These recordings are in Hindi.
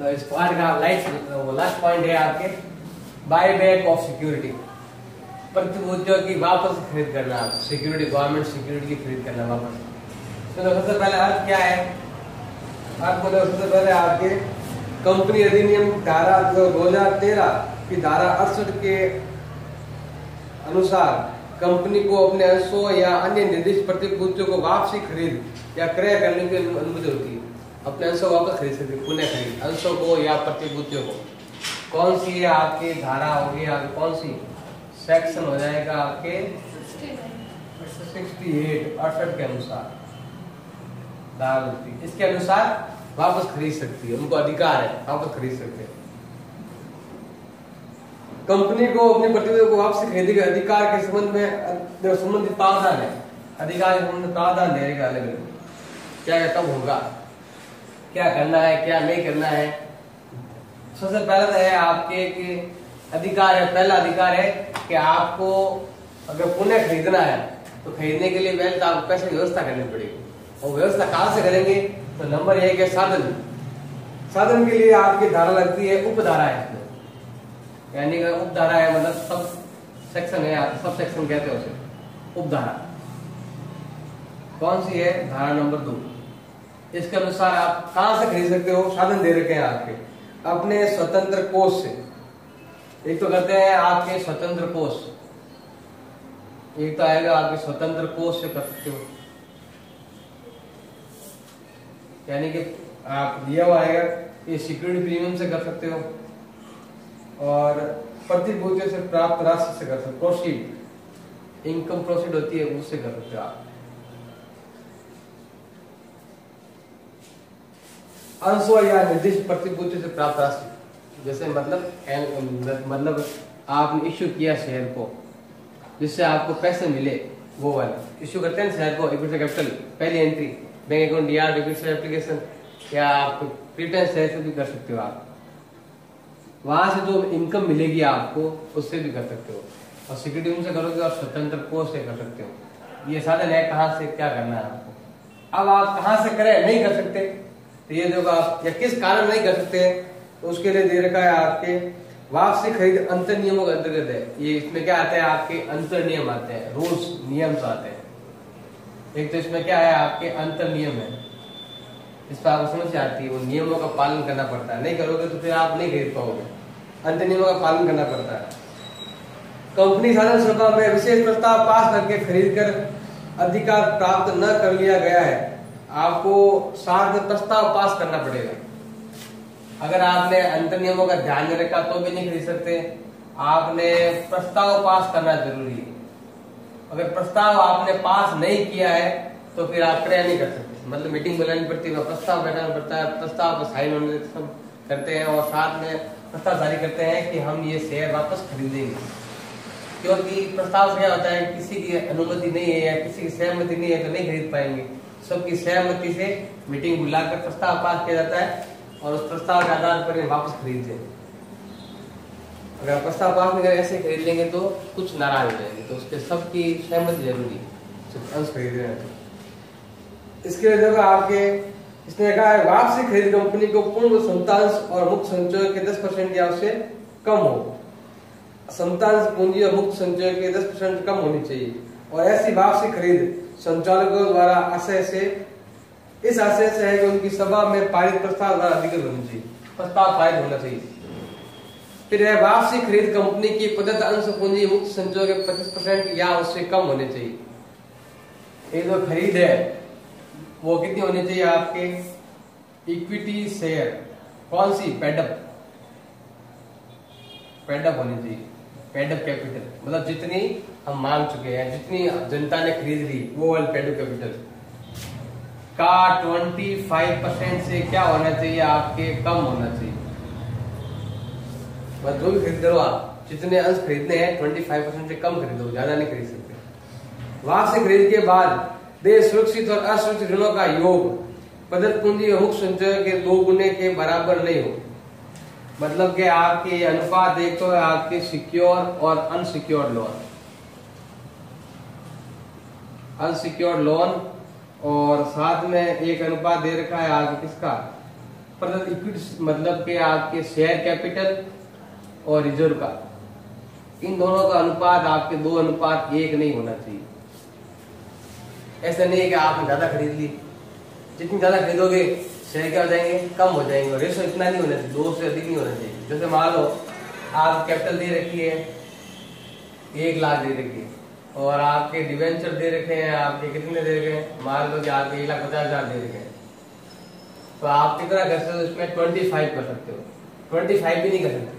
The paragraph lies last point है आपके बाय बैक ऑफ सिक्योरिटी, प्रतिभूतियों की वापस खरीद करना, सिक्योरिटी गवर्नमेंट सिक्योरिटी की खरीद करना वापस। तो सबसे पहले अर्थ क्या है आपको, सबसे पहले आपके कंपनी अधिनियम धारा 2013 की धारा 68 के अनुसार कंपनी को अपने अंशों या अन्य निर्दिष्ट प्रतिभूतियों को वापसी खरीद या क्रय करने की अनुमति होती है। अपने अंशों वापस खरीद सकते पुनः खरीद अंशों को या प्रतिभूतियों को। कौन सी है आपकी धारा होगी, आपकी कौन सी सेक्शन हो जाएगा आपके 68 के अनुसार, इसके अनुसार वापस खरीद सकती है, उनको अधिकार है वापस खरीद सकते हैं। कंपनी को अपनी प्रतिभूतियों को वापस खरीदने के अधिकार के संबंध में संबंधित प्रावधान है, अधिकार के संबंध में प्रावधान देगा अलग अलग, क्या कब होगा, क्या करना है, क्या नहीं करना है। सबसे पहला है आपके कि अधिकार है, पहला अधिकार है कि आपको अगर पुनः खरीदना है तो खरीदने के लिए पहले तो आपको कैसे व्यवस्था करनी पड़ेगी, और व्यवस्था कहाँ से करेंगे तो नंबर एक है साधन। साधन के लिए आपकी धारा लगती है उपधारा है, यानी कि उपधारा है मतलब सब सेक्शन है, आप सब सेक्शन कहते हो उसे उपधारा। कौन सी है धारा नंबर 2, इसके अनुसार आप कहां से खरीद सकते हो, साधन दे रखे हैं आपके अपने स्वतंत्र कोष से। एक तो कहते हैं आपके स्वतंत्र कोष, एक तो आएगा आपके स्वतंत्र कोष से कर सकते हो, यानी कि आप दिया हुआ आएगा ये सिक्योरिटी प्रीमियम से कर सकते हो, और प्रतिभूतियों से प्राप्त राशि से कर सकते हो, प्रोसीड इनकम प्रोसीड होती है उससे कर सकते हो आप। अंशों या निर्दिष्ट प्रतिभूति से प्राप्त राशि, जैसे मतलब आपने इश्यू किया शेयर को जिससे आपको पैसे मिले, वो वाला इश्यू करते हैं शेयर को इक्विटी कैपिटल, पहली एंट्री बैंक अकाउंट या डेबिट एप्लीकेशन, या आप रिटर्न शेयर से भी कर सकते हो आप, वहां से जो इनकम मिलेगी आपको उससे भी कर सकते हो, और सिक्योरिटी उनसे करोगे और स्वतंत्र कोष से कर सकते हो। ये साधन है कहाँ से क्या करना है आपको। अब आप कहाँ से करें नहीं कर सकते ये जो आप या किस कारण नहीं कर सकते तो उसके लिए दे रखा है आपके वापसी खरीद अंतर नियमों के अंतर्गत है। ये इसमें क्या आते हैं आपके अंतर नियम आते हैं, रूल्स नियम्स आते हैं। एक तो इसमें क्या है आपके अंतर नियम है, इस पर आपको समझ आती है, वो नियमों का पालन करना पड़ता है, नहीं करोगे तो फिर आप नहीं खरीद पाओगे, अंतर नियमों का पालन करना पड़ता है। कंपनी साधन सभा में विशेष प्रस्ताव पास करके खरीद कर अधिकार प्राप्त न कर लिया गया है, आपको सार्वजनिक प्रस्ताव पास करना पड़ेगा। अगर आपने अंतर नियमों का ध्यान नहीं रखा तो भी नहीं खरीद सकते, आपने प्रस्ताव पास करना जरूरी है। अगर प्रस्ताव आपने पास नहीं किया है तो फिर आप क्रय नहीं कर सकते, मतलब मीटिंग बुलानी पड़ती है, प्रस्ताव बनाना पड़ता है, प्रस्ताव पर साइन होने करते हैं और साथ में प्रस्ताव जारी करते हैं कि हम ये शेयर वापस खरीदेंगे, क्योंकि प्रस्ताव क्या होता है किसी की अनुमति नहीं है या किसी की सहमति नहीं है तो नहीं खरीद पाएंगे, सबकी सहमति से मीटिंग बुलाकर प्रस्ताव पास किया जाता है और उस प्रस्ताव के आधार पर वापस खरीद लें। अगर प्रस्ताव पास नहीं ऐसे खरीद लेंगे तो कुछ नाराज हो जाएंगे, तो उसके सबकी सहमति जरूरी है। इसके अलावा आपके इसने कहा है वापसी खरीद कंपनी को पूर्ण समतांश और मुक्त संचय के 10% या उससे कम हो, समतांश पूंजी और मुक्त संचय के 10% कम होनी चाहिए, और ऐसी वापसी खरीद संचालकों द्वारा आशय से इस आशय से है कि उनकी सभा में पारित प्रस्ताव द्वारा अधिकृत होना चाहिए, प्रस्ताव पारित होना चाहिए। फिर है वापसी खरीद कंपनी की प्रदत्त अंश पूंजी मुक्त संचय के 25% या उससे कम होने चाहिए। ये जो खरीद है वो कितनी होनी चाहिए आपके इक्विटी शेयर, कौन सी पेडअप होनी चाहिए, पेडअप कैपिटल मतलब जितनी हम मांग चुके हैं, जितनी जनता ने खरीद ली वो वाली पेडअप कैपिटल का 25% से क्या होना चाहिए आपके कम होना चाहिए। मतलब जो भी खरीद लो आप, जितने अंश खरीदने हैं 25% से कम खरीदो, ज्यादा नहीं खरीद सकते। वापसी खरीद के बाद देय सुरक्षित और असुरक्षित ऋणों का योग प्रदत्त पूंजी और मुक्त संचय के 2 गुने के बराबर नहीं हो, मतलब कि आपके अनुपात एक तो है आपके सिक्योर और अनसिक्योर्ड लोन, अनसिक्योर्ड लोन और साथ में एक अनुपात दे रखा है आपके किसका मतलब इक्विटी मतलब के आपके शेयर कैपिटल और रिजर्व का, इन दोनों का अनुपात आपके 2:1 नहीं होना चाहिए। ऐसा नहीं है कि आपने ज्यादा खरीद ली, जितनी ज्यादा खरीदोगे शेयर क्या हो जाएंगे, कम हो जाएंगे। रेशो इतना नहीं होना चाहिए, 2 से अधिक नहीं होना चाहिए। जैसे मान लो आप कैपिटल दे रखी है 1 लाख दे रखी है और आपके डिवेंचर दे रखे हैं, आपके कितने दे रखे हैं, मान लो कि आपके 1,50,000 दे रखे हैं, तो आप कितना कर सकते हो उसमें 25 कर सकते हो, 25 भी नहीं कर सकते।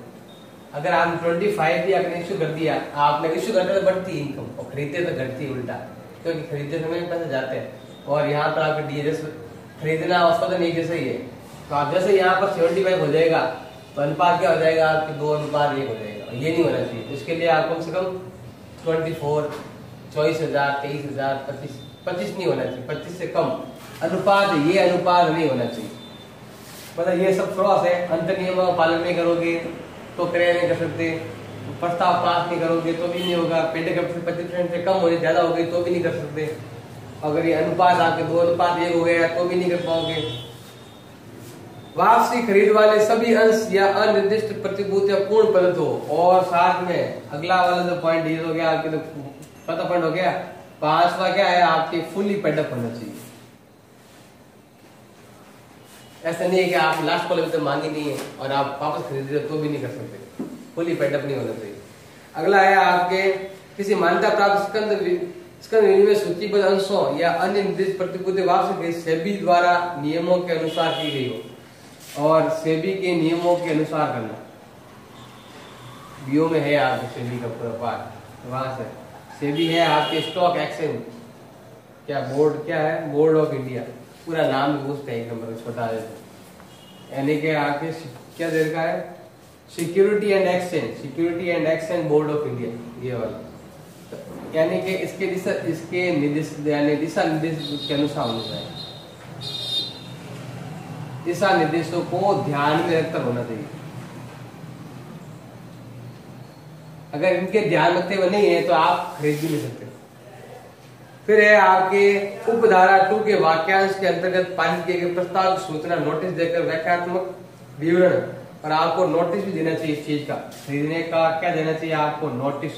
अगर आप 25 भी आपने इश्यू कर दिया, आपने इश्यू करते तो बढ़ती इनकम और खरीदते तो घटती उल्टा, क्योंकि खरीदते समय पैसे जाते हैं। और यहाँ पर आपके डीएसएस खरीदना औसतन नहीं जैसे ही है, तो आप जैसे यहाँ पर 75 हो जाएगा तो अनुपात क्या हो जाएगा आपके 2:1 हो जाएगा। ये नहीं होना चाहिए। उसके लिए आप कम से कम 24, 24,000, 23,000, 25 नहीं होना चाहिए, 25 से कम अनुपात, ये अनुपात नहीं होना चाहिए। मतलब ये सब फ्रॉड है। अंतर नियमों का पालन नहीं करोगे तो क्रय नहीं कर सकते, प्रस्ताव पास नहीं करोगे तो भी नहीं होगा, पेड कैपिटल 25% से कम हो जाए ज्यादा हो गई तो भी नहीं कर सकते, अगर ये अनुपात आपके 2:1 हो गया तो भी नहीं कर पाओगे। वापसी खरीद वाले सभी अंश या अनिर्दिष्ट प्रतिभूतियां पूर्ण प्रदत्त हो। और साथ में अगला वाला जो पॉइंट ये हो गया आपके तो प्रदत्त फंड हो गया। 5वां क्या है आपके फुल्ली पेड अप होना चाहिए। ऐसा नहीं है कि आप लास्ट कॉल में तो मांगी नहीं है और आप वापस खरीदते तो भी नहीं कर सकते, फुली पेडअप नहीं होना चाहिए। अगला है आपके किसी मान्यता प्राप्त स्कंद विनिमय सूचीबद्ध अंशों या अन्य निर्दिष्ट प्रतिभूति वापसी सेबी द्वारा नियमों के अनुसार की गई हो, और सेबी के नियमों के अनुसार करना। बीओ में है आपके सेबी का पूरा पार्ट, वहां से सेबी है आपके स्टॉक एक्सचेंज, क्या बोर्ड क्या है, बोर्ड ऑफ इंडिया, पूरा नाम पूछते हैं एक नंबर छोटा देते, यानी कि आपके क्या दे रखा है security and exchange, security and exchange board of India, ये वाला। तो यानी कि इसके दिशा, इसके निर्देश यानी दिशा निर्देश के अनुसार होना चाहिए, दिशा निर्देशों को ध्यान में रखकर होना चाहिए। अगर इनके ध्यान रखते हुए नहीं है तो आप खरीद भी नहीं सकते। फिर है आपके उपधारा 2 के वाक्यांश के अंतर्गत पारित किए गए प्रस्ताव की सूचना नोटिस देकर व्याख्यात्मक विवरण, और आपको नोटिस भी देना चाहिए इस चीज का, खरीदने का क्या देना चाहिए आपको नोटिस,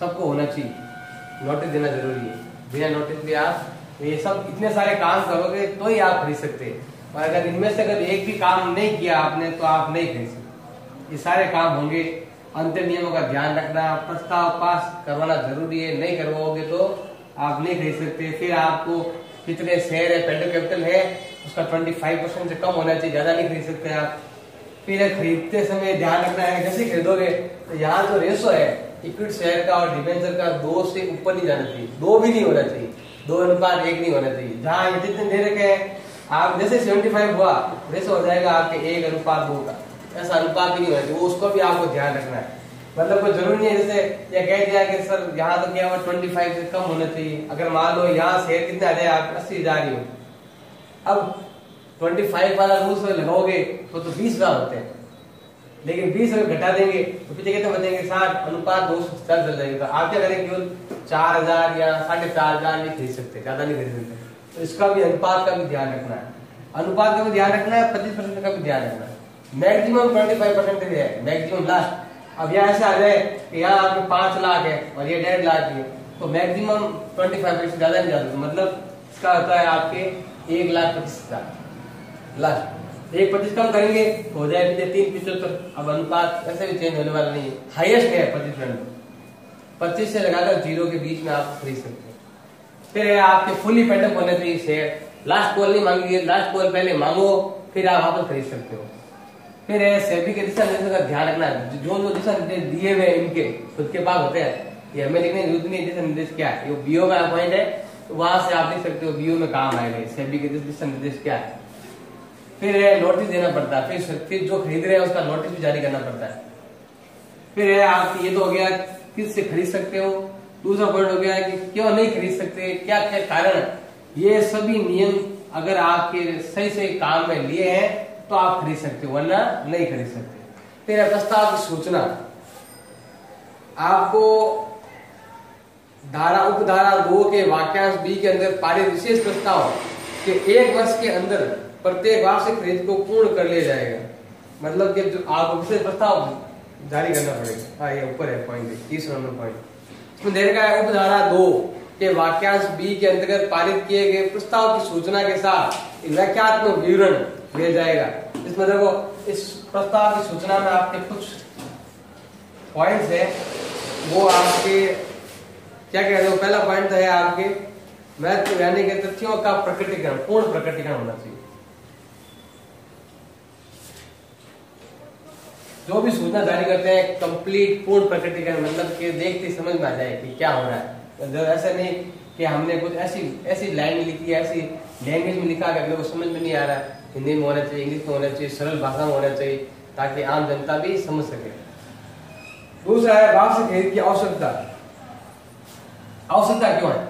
सबको होना चाहिए, नोटिस देना जरूरी है। बिना नोटिस भी आप ये सब इतने सारे काम करोगे तो ही आप खरीद सकते हैं, और अगर इनमें से अगर एक भी काम नहीं किया आपने तो आप नहीं खरीद सकते। ये सारे काम होंगे। अंतर नियमों का ध्यान रखना, प्रस्ताव पास करवाना जरूरी है, नहीं करवाओगे तो आप नहीं खरीद सकते। फिर आपको कितने शेयर है, पेड कैपिटल है, उसका 25% से कम होना चाहिए, ज्यादा नहीं खरीद सकते आप। फिर खरीदते समय ध्यान रखना है जैसे खरीदोगे तो यहाँ जो रेशो है इक्विटी शेयर का और डिवेंचर का 2 से ऊपर नहीं जाना चाहिए, 2 भी नहीं होना चाहिए, 2:1 नहीं होना चाहिए। जहाँ जितने दे रखे हैं आप जैसे 75 हुआ रेशो हो जाएगा आपके 1:2 का, ऐसा अनुपात नहीं होना चाहिए। उसको भी आपको ध्यान रखना है। मतलब कोई जरूरी नहीं है जैसे या कह दिया कि सर यहाँ तो क्या हुआ 25 से कम होना चाहिए। अगर मान लो यहाँ शेयर कितना आ जाए आप 80,000 ही हो, अब 25 वाला रूल लगाओगे तो 20,000 होते हैं, लेकिन 20 अगर घटा देंगे तो पीछे कितने बचेंगे, 60, अनुपात 2 से 4 चल जाएगा। तो आप क्या करेंगे केवल 4,000 या 4,500 नहीं खरीद सकते, ज्यादा नहीं खरीद सकते। तो इसका भी अनुपात का भी ध्यान रखना है, अनुपात का भी ध्यान रखना है, 25% का भी ध्यान रखना है। मैक्सिमम 25% है मैक्सिमम लास्ट। अब यहाँ ऐसे आ जाए कि यहाँ आपके 5 लाख है और ये 1.5 लाख है, तो मैक्सिमम 25% ज्यादा नहीं जाता, मतलब इसका होता है आपके 1,25,000 लास्ट। 1,25 कम करेंगे हो जाए 3,75। अब अनुपात ऐसे भी चेंज होने वाला नहीं है, हाईएस्ट है 25%, 25 से लगाकर 0 के बीच में आप खरीद सकते हैं। फिर आपके फुली पेडअप होने चाहिए शेयर, लास्ट कॉल नहीं मांगी, लास्ट कॉल पहले मांगो फिर आप वापस खरीद सकते हो। फिर सेबी के दिशा निर्देशों का ध्यान रखना है, जो जो दिशा निर्देश दिए हुए इनके खुद के पास होते हैं, ये हमें लिखने की जरूरत नहीं। दिशा निर्देश क्या है, बीओ का पॉइंट है, तो वहां से आप लिख सकते हो, बीओ में काम आएगा सेबी के दिशा निर्देश क्या है। फिर नोटिस देना पड़ता है, फिर जो खरीद रहे हैं उसका नोटिस भी जारी करना पड़ता है। फिर आप ये तो हो गया किससे खरीद सकते हो, दूसरा पॉइंट हो गया कि क्यों नहीं खरीद सकते, क्या क्या कारण। ये सभी नियम अगर आपके सही से काम में लिए हैं तो आप खरीद सकते हो, वरना नहीं खरीद सकते। फिर प्रस्ताव की सूचना, आपको धारा उपधारा 2 के वाक्यांश B के अंदर पारित विशेष प्रस्ताव के 1 वर्ष के अंदर प्रत्येक भाव से खरीद को पूर्ण कर लिया जाएगा, मतलब कि आप उसे प्रस्ताव जारी करना पड़ेगा। हाँ, ये ऊपर है पॉइंट 30 नंबर पॉइंट। इसमें देर का उपधारा 2 के वाक्यांश बी के अंतर्गत पारित किए गए प्रस्ताव की सूचना के साथ व्याख्यात्मक विवरण दिया जाएगा। इसमें देखो इस प्रस्ताव की सूचना में आपके कुछ पॉइंट्स है, वो आपके क्या कह रहे हो। पहला पॉइंट है आपके महत्व यानी के तथ्यों का प्रकटीकरण, पूर्ण प्रकटीकरण होना चाहिए। जो भी सूचना जारी करते हैं कंप्लीट पूर्ण प्रकटीकरण, मतलब कि देखते समझ में आ जाए कि क्या हो रहा है। ऐसा नहीं कि हमने कुछ ऐसी लाइन लिखी है, ऐसी लैंग्वेज में लिखा है वो समझ में नहीं आ रहा है। हिंदी में होना चाहिए, इंग्लिश में होना चाहिए, सरल भाषा में होना चाहिए ताकि आम जनता भी समझ सके। दूसरा है भाव से खरीद की आवश्यकता। आवश्यकता क्यों है,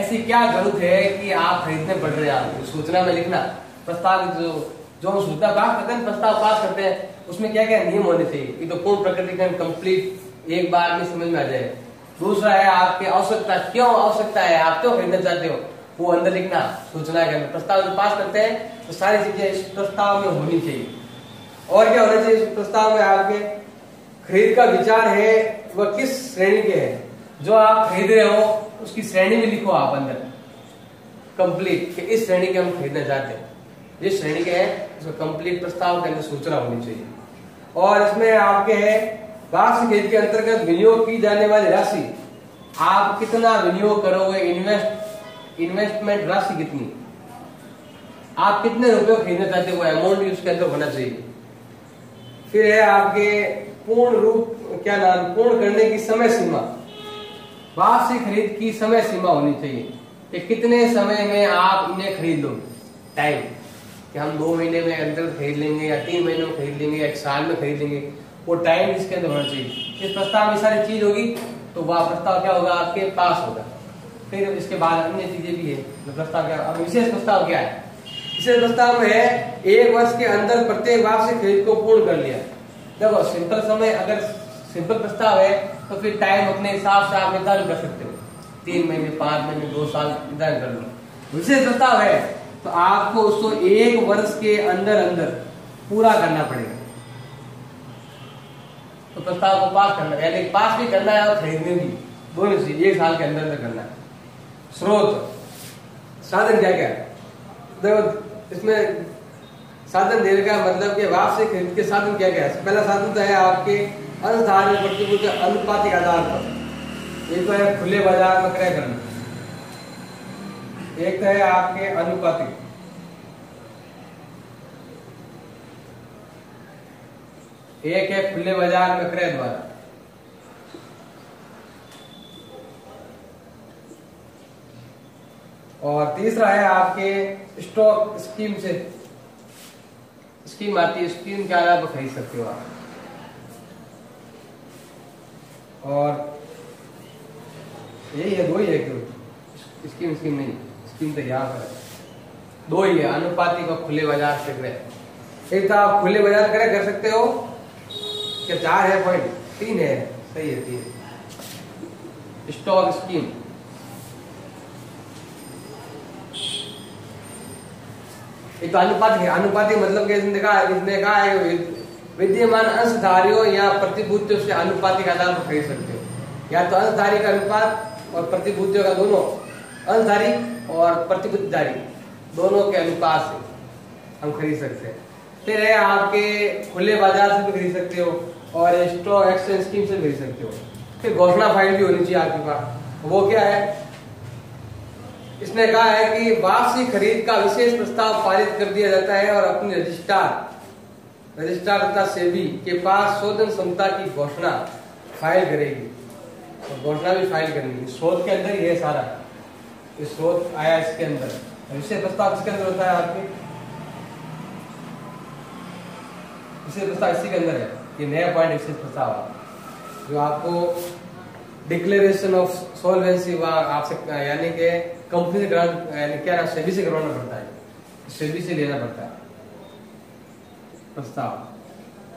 ऐसी क्या जरूरत है कि आप खरीदने पड़ रहे हैं। आप सूचना में लिखना प्रस्ताव जो हम सूचना पास करते हैं, प्रस्ताव पास करते हैं, उसमें क्या क्या नियम होने चाहिए, ये तो पूर्ण प्रकटीकरण कंप्लीट एक बार में समझ में आ जाए। दूसरा है आपकी आवश्यकता, क्यों आवश्यकता है, आप क्यों खरीदना चाहते हो, वो अंदर लिखना सूचना के अंदर। प्रस्ताव जो पास करते हैं तो सारी चीजें इस प्रस्ताव में होनी चाहिए। और क्या होना चाहिए इस प्रस्ताव में, आपके खरीद का विचार है वह किस श्रेणी के है, जो आप खरीद रहे हो उसकी श्रेणी में लिखो आप अंदर कंप्लीट कि इस श्रेणी के हम खरीदना चाहते हैं, जिस श्रेणी के है उसका कंप्लीट प्रस्ताव के अंदर सूचना होनी चाहिए। और इसमें आपके है वार्षिक खरीद के अंतर्गत विनियोग की जाने वाली राशि, आप कितना विनियोग करोगे, इन्वेस्टमेंट राशि कितनी, आप कितने रुपए खरीदना चाहते हो, अमाउंट उसके अंदर होना चाहिए। फिर है आपके पूर्ण रूप क्या नाम पूर्ण करने की समय सीमा, वार्षिक खरीद की समय सीमा होनी चाहिए कि कितने समय में आप इन्हें खरीद लो, टाइम कि हम 2 महीने में अंदर खरीद लेंगे या 3 महीने में खरीद लेंगे या 1 साल में खरीद लेंगे, वो टाइम इसके अंदर होना चाहिए। इस प्रस्ताव में सारी चीज होगी तो वह प्रस्ताव क्या होगा, आपके पास होगा। फिर इसके बाद अन्य चीजें भी है तो प्रस्ताव क्या, अब विशेष प्रस्ताव क्या है, विशेष प्रस्ताव में है 1 वर्ष के अंदर प्रत्येक भाव से खरीद को पूर्ण कर लिया। देखो सिंपल समय, अगर सिंपल प्रस्ताव है तो फिर टाइम अपने हिसाब से आप निर्धारण कर सकते हो, 3 महीने, 5 महीने, 2 साल निर्धारण कर लो। विशेष प्रस्ताव है तो आपको उसको 1 वर्ष के अंदर अंदर पूरा करना पड़ेगा। तो प्रस्ताव को पास करना है, यानी पास भी करना है और खरीदने भी, दोनों चीज 1 साल के अंदर अंदर करना है। स्रोत साधन क्या क्या है, देखो इसमें साधन देने का मतलब कि वापसी खरीद के साधन क्या क्या है। पहला साधन तो है आपके अंशधारण प्रतिकूल के अनुपातिक आधार पर, एक तो है खुले बाजार में क्रय करना, एक तो है आपके अनुपातिक। एक है खुले बाजार में क्रय द्वारा, और तीसरा है आपके स्टॉक स्कीम से, स्कीम आती है, स्कीम के आधार पर खरीद सकते हो आप। और यही है, 2 ही है, क्यों स्कीम नहीं, स्कीम तो यहाँ पर है, 2 ही है अनुपातिक और खुले बाजार से क्रय। एक तो आप खुले बाजार क्रय कर सकते हो, 4 है पॉइंट, 3 है, सही है 3 स्टॉक स्कीम। ये तो अनुपातिक है, अनुपातिक मतलब कि इसने कहा है विद्यमान अंशधारियों या प्रतिभूतियों से अनुपातिक आधार पर खरीद सकते हो, या तो अंशधारी का अनुपात और प्रतिभूतियों का, दोनों अंशधारी और प्रतिभूतिधारी दोनों के अनुपात से हम खरीद सकते हैं। फिर है आपके खुले बाजार से भी खरीद सकते हो और स्टॉक एक्सचेंज स्कीम से खरीद सकते हो। फिर घोषणा फाइल भी होनी चाहिए आपके पास, वो क्या है, इसने कहा है कि वापसी खरीद का विशेष प्रस्ताव पारित कर दिया जाता है और अपने रजिस्ट्रार तथा सेबी के पास शोधन क्षमता की घोषणा फाइल करेगी, और घोषणा भी फाइल करेगी। शोध के अंदर ही है सारा, ये शोध आया इसके अंदर, विशेष प्रस्ताव इसके अंदर होता है आपके, विशेष प्रस्ताव इसी के अंदर है। ये नया पॉइंट विशेष प्रस्ताव है जो आपको डिक्लेरेशन ऑफ सॉल्वेंसी आपसे यानी कि कंपनी से यानी क्या सेबी से करवाना पड़ता है, सेबी से लेना पड़ता है प्रस्ताव।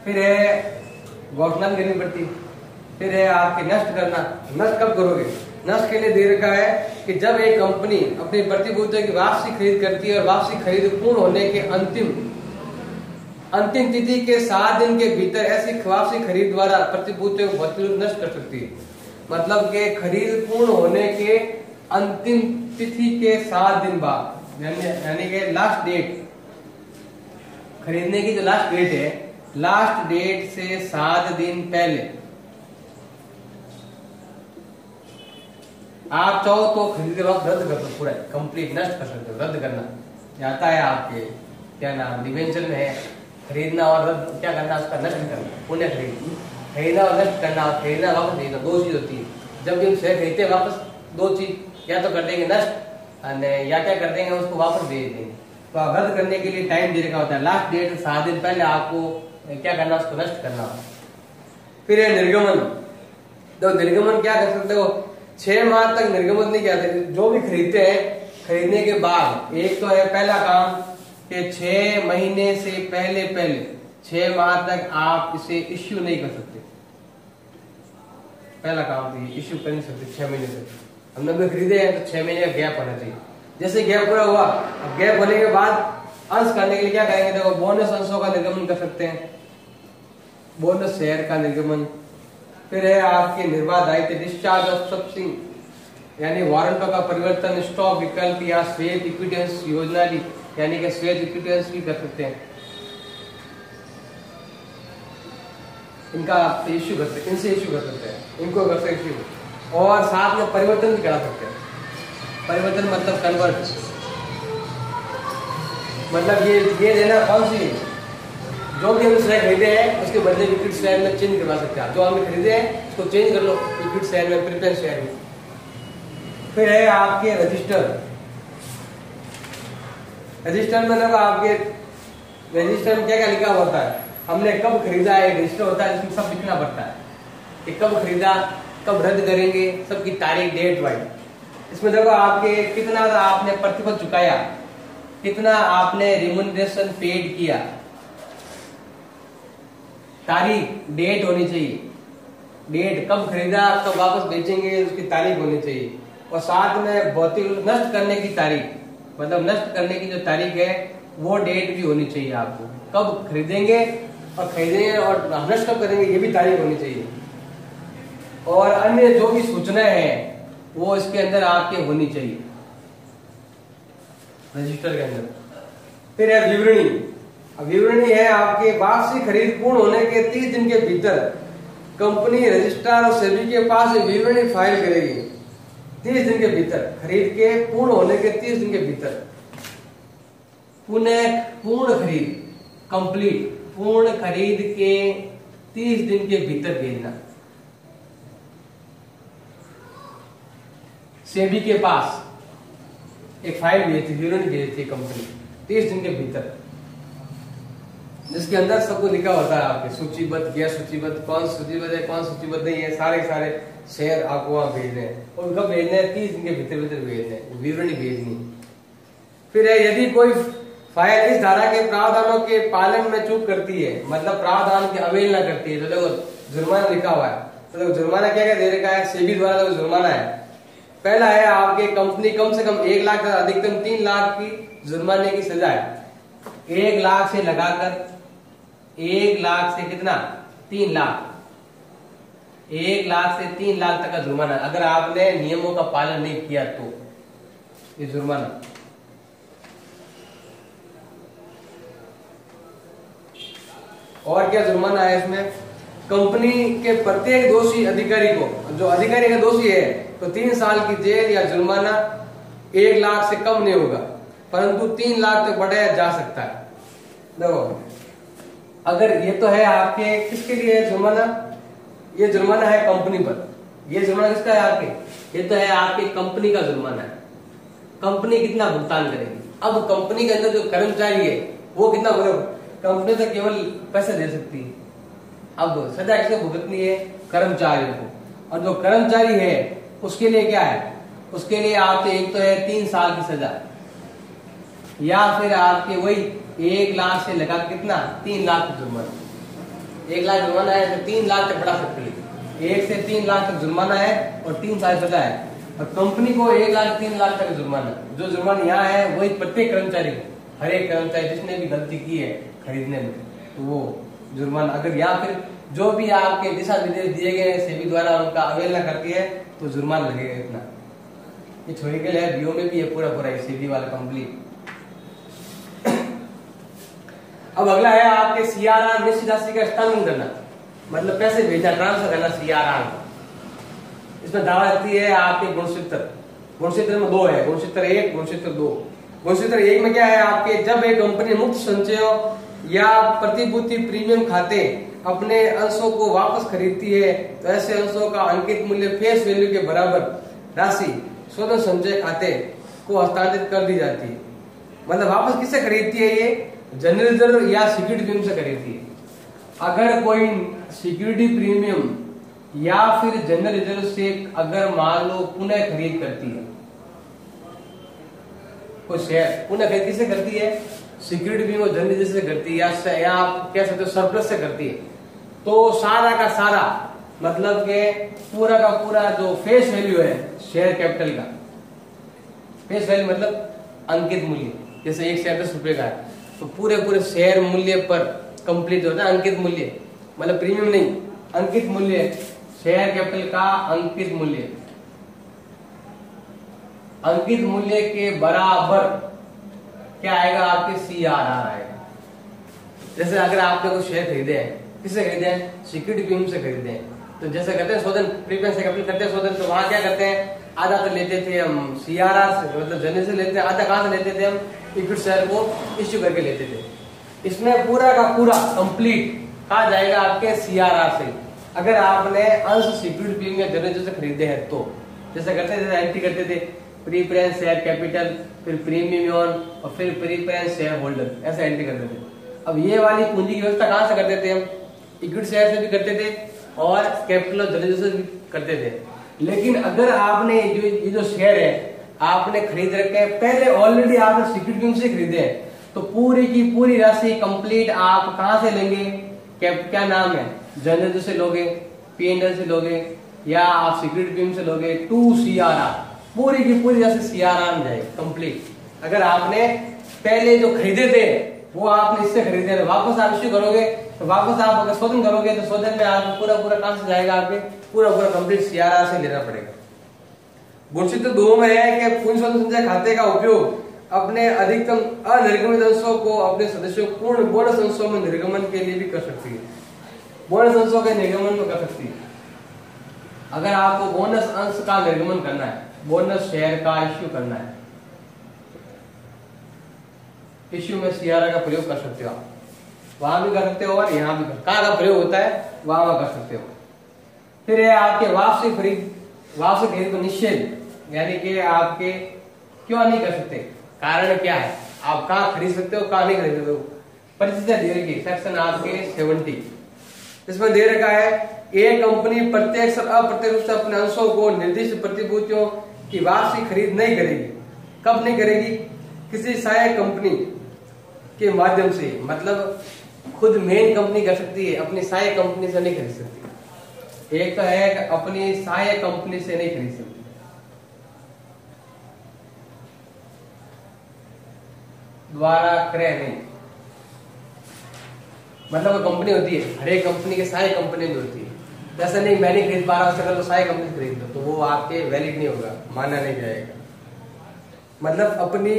फिर है घोषणा करनी पड़ती, फिर है आपके नष्ट करना, नष्ट कब करोगे, नष्ट के लिए दे रखा है कि जब एक कंपनी अपनी प्रतिभूतियों की वापसी खरीद करती है और वापसी खरीद पूर्ण होने के अंतिम तिथि के 7 दिन के भीतर ऐसी वापसी खरीद द्वारा प्रतिभूतियों को भौतिक रूप नष्ट कर सकती है। मतलब के खरीद पूर्ण होने के अंतिम तिथि के 7 दिन बाद यानी कि लास्ट डेट, खरीदने की जो लास्ट डेट है, लास्ट डेट से 7 दिन पहले आप चाहो तो खरीदते वक्त रद्द कर सकते, पूरा कंप्लीट नष्ट कर सकते हो। रद्द करना आता है आपके क्या नाम डिवेंचर में है, खरीदना और रद्द क्या करना, उसका नष्ट करना, पुनः खरीदना और नष्ट करना, खरीदना वापस खरीदना, दो चीज होती है। जब भी हम शेयर खरीदते हैं वापस दो चीज या तो कर देंगे नष्ट या क्या कर देंगे उसको वापस भेज देंगे। तो रद्द करने के लिए टाइम दे रखा होता है, लास्ट डेट 7 दिन पहले आपको क्या करना, उसको नष्ट करना। फिर है निर्गमन। तो निर्गमन क्या कर सकते हो, 6 माह तक निर्गमन नहीं किया जो भी खरीदते हैं, खरीदने के बाद एक तो है पहला काम कि 6 महीने से पहले 6 माह तक आप इसे इश्यू नहीं कर सकते। पहला काम तो इश्यू कर नहीं सकते 6 महीने से। हमने भी खरीदे हैं तो 6 महीने का गैप होना चाहिए। जैसे गैप पूरा हुआ, अब गैप होने के बाद अंश करने के लिए क्या करेंगे, देखो बोनस अंशों का निर्गमन कर सकते हैं, बोनस शेयर का निर्गमन। फिर है आपके निर्वादायित्व डिस्चार्ज ऑफ सब्सिडी यानी वारंटों का परिवर्तन स्टॉक विकल्प या श्वेत इक्विटेंस योजना यानी कि श्वेत इक्विटेंस भी कर सकते हैं, इनका इश्यू कर सकते, इनसे इश्यू कर सकते हैं, इनको कर सकते इश्यू, और साथ में परिवर्तन भी करा सकते हैं। परिवर्तन मतलब कन्वर्ट, मतलब ये लेना कौन सी जो भी हम शेयर खरीदे हैं उसके बदले इक्विटी शेयर में चेंज करवा सकते हैं, जो हमने खरीदे हैं उसको चेंज कर लो इक्विटी शेयर में, प्रेफरेंस शेयर में। फिर है आपके रजिस्टर में ना आपके रजिस्टर में क्या क्या लिखा होता है, हमने कब खरीदा है, रजिस्टर होता है जिसमें सब लिखना पड़ता है कि कब खरीदा, कब रद्द करेंगे, सबकी तारीख डेट वाइज। इसमें देखो आपके कितना आपने प्रतिफल चुकाया, कितना आपने रिम्यूनरेशन पेड किया, तारीख डेट होनी चाहिए, डेट कब खरीदा कब वापस बेचेंगे उसकी तारीख होनी चाहिए, और साथ में भौतिक नष्ट करने की तारीख, मतलब नष्ट करने की जो तारीख है वो डेट भी होनी चाहिए आपको, कब खरीदेंगे और नष्ट कब करेंगे ये भी तारीख होनी चाहिए, और अन्य जो भी सूचनाएं हैं वो इसके अंदर आपके होनी चाहिए रजिस्टर के अंदर। फिर है विवरणी। विवरणी है आपके वापसी खरीद पूर्ण होने के 30 दिन के भीतर कंपनी रजिस्ट्रार और सेबी के पास विवरणी फाइल करेगी। 30 दिन के भीतर खरीद के पूर्ण होने के 30 दिन के भीतर पूर्ण खरीद कंप्लीट, पूर्ण खरीद के 30 दिन के भीतर भेजना सेबी के पास एक फाइल भेजती, विवरणी भेजती कंपनी 30 दिन के भीतर, जिसके अंदर सबको लिखा होता है आपके सूचीबद्ध, गैर सूचीबद्ध, कौन सूचीबद्ध है कौन सूचीबद्ध नहीं है, सारे शेयर आपको वहां भेजने हैं, उनको भेजना है 30 दिन के भीतर भेजने, विवरणी भेजनी। फिर है यदि कोई फाइल इस धारा के प्रावधानों के पालन में चूक करती है, मतलब प्रावधान की अवहेलना करती है, तो देखो जुर्माना लिखा हुआ है, तो देखो जुर्माना क्या क्या दे रखा है सेबी द्वारा, तो जुर्माना है। पहला है आपके कंपनी कम से कम 1 लाख अधिकतम 3 लाख की जुर्माने की सजा है, 1 लाख से लगाकर 1 लाख से कितना 3 लाख, 1 लाख से 3 लाख तक का जुर्माना अगर आपने नियमों का पालन नहीं किया तो ये जुर्माना। और क्या जुर्माना है इसमें, कंपनी के प्रत्येक दोषी अधिकारी को, जो अधिकारी का दोषी है तो 3 साल की जेल या जुर्माना, 1 लाख से कम नहीं होगा परंतु 3 लाख तक बढ़ाया जा सकता है। देखो अगर ये तो है आपके किसके लिए है जुर्माना, ये जुर्माना है कंपनी पर, ये जुर्माना किसका है आपके, ये तो है आपके कंपनी का जुर्माना है, कंपनी कितना भुगतान करेगी। अब कंपनी के अंदर जो कर्मचारी है वो कितना, कंपनी तो केवल पैसे दे सकती है, अब सजा किसको भुगतनी है, कर्मचारियों को, और जो कर्मचारी है उसके लिए क्या है, उसके लिए आपके एक तो है 3 साल की सजा या फिर आपके वही 1 लाख से लगा कितना 3 लाख का जुर्माना, 1 लाख जुर्माना है तो 3 लाख तक बढ़ा सकती है, 1 से 3 लाख तक जुर्माना है और 3 साल सजा है। और कंपनी को 1 लाख 3 लाख तक जुर्माना, जो जुर्माना यहाँ है वही प्रत्येक कर्मचारी को, हर एक कर्मचारी जिसने भी गलती की है खरीदने में तो वो जुर्माना। अगर या फिर जो भी आपके दिशा निर्देश दिए गए हैं सेबी द्वारा उनका अवहेलना करती है तो जुर्माना लगेगा इतना। ये छोड़ी के लिए बीओ में भी ये पूरा पूरा सेबी वाला कंप्लीट। अब अगला है आपके सीआरआर निश्चित राशि का हस्तांतरण करना, मतलब पैसे भेजना, ट्रांसफर करना सीआरआर। इसमें दावा रहती है आपके गुणसूत्र, गुणसूत्र में दो है, गुणसूत्र 1, गुणसूत्र 2। गुणसूत्र 1 में क्या है आपके, जब एक कंपनी मुक्त संचयों या प्रतिभूति प्रीमियम खाते अपने अंशों को वापस खरीदती है तो ऐसे अंशों का अंकित मूल्य फेस वैल्यू के बराबर राशि स्वतंत्र संचय खाते को हस्तांतरित कर दी जाती है। मतलब वापस किससे खरीदती है, ये जनरल रिजर्व या सिक्योरिटी प्रीमियम से खरीदती है। अगर कोई सिक्योरिटी प्रीमियम या फिर जनरल रिजर्व से अगर मान लो पुनः खरीद करती है कोई शेयर, पुनः खरीद किससे करती है, सिक्योरिटी प्रीमियम और जनरल रिजर्व से करती है या आप कह सकते हो सरप्लस से करती है, तो सारा का सारा मतलब के पूरा का पूरा जो फेस वैल्यू है शेयर कैपिटल का, फेस वैल्यू मतलब अंकित मूल्य, जैसे एक शेयर 10 रुपए का है तो पूरे पूरे शेयर मूल्य पर कंप्लीट होता है अंकित मूल्य, मतलब प्रीमियम नहीं अंकित मूल्य, शेयर कैपिटल का अंकित मूल्य, अंकित मूल्य के बराबर क्या आएगा आपके सीआरआर आएगा। जैसे अगर आपने कोई शेयर खरीदे हैं, किससे खरीदे हैं, सिक्योरिटी प्रीमियम से खरीदे हैं, तो जैसे कहते हैं शोधन प्रीमियम से कैपिटल करते हैं शोधन, तो वहां क्या करते हैं आधा तो लेते थे हम सीआरआर से, मतलब जनरल से लेते हैं, आधा कहां से लेते थे हम, इक्विटी शेयर को इश्यू करके लेते थे। इसमें पूरा का पूरा कंप्लीट कहा जाएगा आपके सीआरआर से। अगर आपने अंश सिक्योरिटी प्रीमियम या जनरल रिजर्व से खरीदे हैं तो जैसे करते थे एंट्री करते थे प्रीफरेंस शेयर कैपिटल, फिर प्रीमियम और फिर प्रीफरेंस शेयर होल्डर, ऐसे एंट्री करते थे। अब ये वाली पूंजी की व्यवस्था कहां से करते थे हम, इक्विटी शेयर से भी करते थे और कैपिटल और जनरल रिजर्व से भी करते थे। लेकिन अगर आपने ये जो शेयर है आपने खरीद रखे पहले, ऑलरेडी आपने सिक्योरिटी प्रीमियम से खरीदे हैं तो पूरी की पूरी राशि कंप्लीट आप कहां से लेंगे, क्या नाम है, जनरल से लोगे, पीएनएल से लोगे या आप सिक्योरिटी प्रीमियम से लोगे, टू सीआरआर पूरी की पूरी जैसे सीआरआर में जाए कंप्लीट। अगर आपने पहले जो खरीदे थे वो आपने इससे खरीदे थे, वापस आप इश्यू करोगे तो वापस आप अगर शोधन करोगे तो शोधन में आपको पूरा पूरा कहां से जाएगा, आपके पूरा पूरा कंप्लीट सीआरआर से लेना पड़ेगा। गुणसूत्र 2 में है कि पूंजी स्वतंत्र संचय खाते का उपयोग अपने अधिकतम अनिर्गमित अंशों को अपने सदस्यों पूर्ण बोनस अंशों में निर्गमन के लिए भी कर सकती है, बोनस अंशों के निर्गमन में कर सकती है। अगर आपको बोनस अंश का निर्गमन करना है, बोनस शेयर का इश्यू करना है, इश्यू में सीआरआर का प्रयोग कर सकते हो आप, वहां भी कर सकते हो और यहाँ भी कर, कहाँ का प्रयोग होता है वहां कर सकते हो। फिर है आपके वापसी खरीद को निषेध, यानी कि आपके क्यों नहीं कर सकते, कारण क्या है, आप कहाँ खरीद सकते हो कहाँ नहीं खरीद सकते हो। परिचित देर की सेक्शन आपके 70 इसमें दे रखा है, एक कंपनी प्रत्यक्ष और अप्रत्यक्ष रूप से अपने अंशों को निर्दिष्ट प्रतिभूतियों की वापसी खरीद नहीं करेगी। कब नहीं करेगी, किसी सहायक कंपनी के माध्यम से, मतलब खुद मेन कंपनी कर सकती है, अपनी सहायक कंपनी से नहीं खरीद सकती। एक तो है अपनी सहायक कंपनी से नहीं खरीद सकती, द्वारा क्रय नहीं, मतलब कंपनी होती है हर एक कंपनी के सारी कंपनी में होती है, जैसे नहीं मैं नहीं खरीद पा रहा हूं तो सारी कंपनी खरीद लो तो वो आपके वैलिड नहीं होगा, माना नहीं जाएगा। मतलब अपनी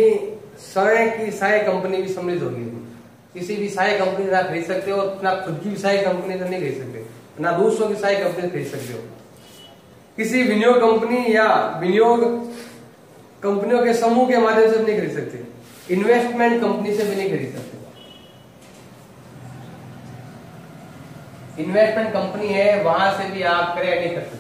स्वयं की सहायक कंपनी भी सम्मिलित होगी, किसी भी सहायक कंपनी से ना खरीद सकते हो, ना खुद की सहायक कंपनी से नहीं खरीद सकते, ना दूसरों की सहायक कंपनी से खरीद सकते हो। किसी विनियोग कंपनी या विनियोग कंपनियों के समूह के माध्यम से नहीं खरीद सकते, इन्वेस्टमेंट कंपनी से भी नहीं खरीद सकते, इन्वेस्टमेंट कंपनी है वहां से भी आप क्रय नहीं कर सकते।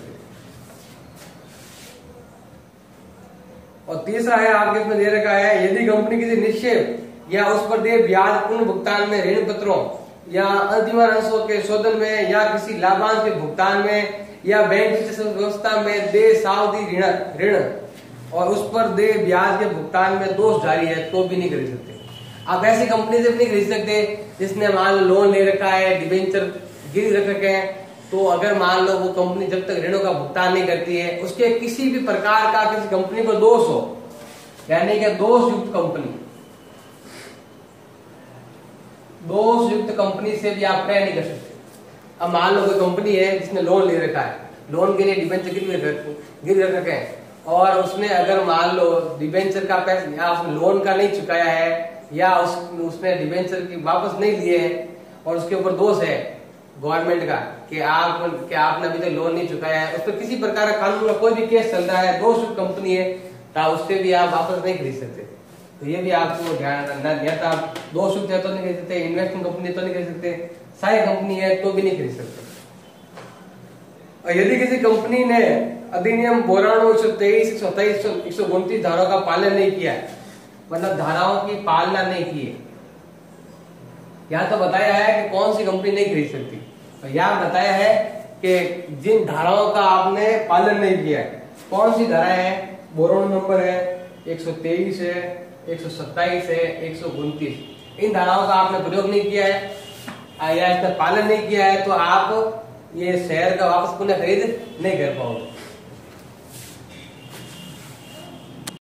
और तीसरा है आपके इसमें दे रखा है, यदि कंपनी किसी निक्षेप या उस पर दिए ब्याज पूर्ण भुगतान में, ऋण पत्रों या अंतिम अंशों के शोधन में या किसी लाभांश के भुगतान में या बैंक व्यवस्था में दे सावधि ऋण और उस पर दे ब्याज के भुगतान में दोष जारी है तो भी नहीं खरीद सकते। आप ऐसी कंपनी से भी नहीं खरीद सकते जिसने मान लोन ले रखा है, डिबेंचर गिरी रख रखे हैं, तो अगर मान लो वो कंपनी जब तक ऋणों का भुगतान नहीं करती है, उसके किसी भी प्रकार का किसी कंपनी पर दोष हो, यानी कि दोषयुक्त कंपनी, दोषयुक्त कंपनी से भी आप क्रय नहीं कर सकते। अब मान लो कोई कंपनी है जिसने लोन ले रखा है, लोन के लिए डिबेंचर गिरवी रखे हैं, और उसने अगर मान लो डिबेंचर का पैसा या उसने लोन का नहीं चुकाया है या उसने डिबेंचर की वापस नहीं लिए है और उसके ऊपर दोष है गवर्नमेंट का कि आपने अभी तक लोन नहीं चुकाया है, उस पर किसी प्रकार का कानून का कोई भी केस चल रहा है, दोषयुक्त कंपनी है, तो उससे भी आप वापस नहीं खरीद सकते। तो ये भी आपको ध्यान रखना, या तो आप दोषयुक्त है तो नहीं खरीद सकते, इन्वेस्टमेंट कंपनी तो नहीं खरीद सकते, सारी कंपनी है तो भी नहीं खरीद सकते। और यदि किसी कंपनी ने अधिनियम 92, 123, 127, 129 धाराओं का पालन नहीं किया, मतलब धाराओं की पालना नहीं की है, या तो बताया है कि कौन सी कंपनी नहीं खरीद सकती, तो या बताया है कि जिन धाराओं का आपने पालन नहीं किया है, कौन सी धारा है, 92 नंबर है, 123 है, 127 है, 129, इन धाराओं का आपने प्रयोग नहीं किया है या इसका पालन नहीं किया है, तो आप ये शेयर का वापस पुनः खरीद नहीं कर पाओगे।